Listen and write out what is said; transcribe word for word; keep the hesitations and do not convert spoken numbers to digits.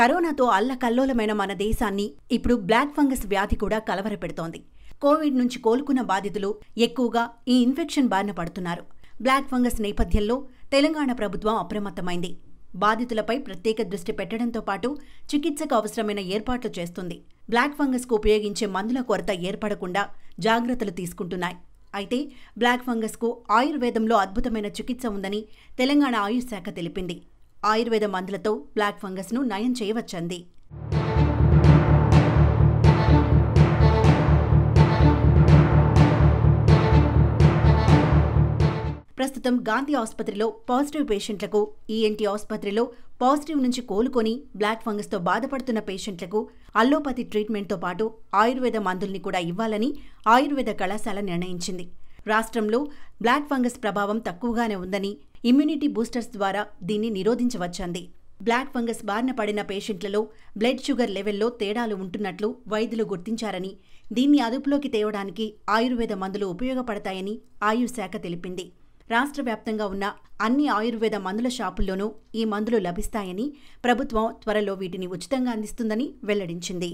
కరోనాతో అల్లకల్లోలమైన మన దేశాన్ని ఇప్పుడు బ్లాక్ ఫంగస్ వ్యాధి కూడా కలవరపెడుతోంది. కోవిడ్ నుంచి కోలుకున్న బాధితులు ఎక్కువగా ఈ ఇన్ఫెక్షన్ బారిన పడుతున్నారు. బ్లాక్ ఫంగస్ నేపథ్యంలో తెలంగాణ ప్రభుత్వం అప్రమత్తమైంది. బాధితులపై ప్రత్యేక దృష్టి పెట్టడంతో పాటు చికిత్సకు అవసరమైన ఏర్పాట్లు చేస్తుంది. బ్లాక్ ఫంగస్ కు ఉపయోగించే మందుల కొరత ఏర్పడకుండా జాగ్రత్తలు తీసుకుంటున్నాయి. అయితే బ్లాక్ ఫంగస్ కు ఆయుర్వేదంలో అద్భుతమైన చికిత్స ఉందని తెలంగాణ ఆయుష్ శాఖ తెలిపింది. ఆయుర్వేద మందులతో బ్లాక్ ఫంగస్ ను నయం చేయవచ్చంది. ప్రస్తుతం గాంధీ ఆసుపత్రిలో పాజిటివ్ పేషెంట్లకు, ఈఎన్టీ ఆసుపత్రిలో పాజిటివ్ నుంచి కోలుకొని బ్లాక్ ఫంగస్తో బాధపడుతున్న పేషెంట్లకు అల్లోపతి ట్రీట్మెంట్తో పాటు ఆయుర్వేద మందుల్ని కూడా ఇవ్వాలని ఆయుర్వేద కళాశాల నిర్ణయించింది. రాష్ట్రంలో బ్లాక్ ఫంగస్ ప్రభావం తక్కువగానే ఉందని ఇమ్యూనిటీ బూస్టర్స్ ద్వారా దీన్ని నిరోధించవచ్చంది. బ్లాక్ ఫంగస్ బారిన పడిన పేషెంట్లలో బ్లడ్ షుగర్ లెవెల్లో తేడాలు ఉంటున్నట్లు వైద్యులు గుర్తించారని, దీన్ని అదుపులోకి తేవడానికి ఆయుర్వేద మందులు ఉపయోగపడతాయని ఆయుష్ శాఖ తెలిపింది. రాష్ట్ర వ్యాప్తంగా ఉన్న అన్ని ఆయుర్వేద మందుల షాపుల్లోనూ ఈ మందులు లభిస్తాయని, ప్రభుత్వం త్వరలో వీటిని ఉచితంగా అందిస్తుందని వెల్లడించింది.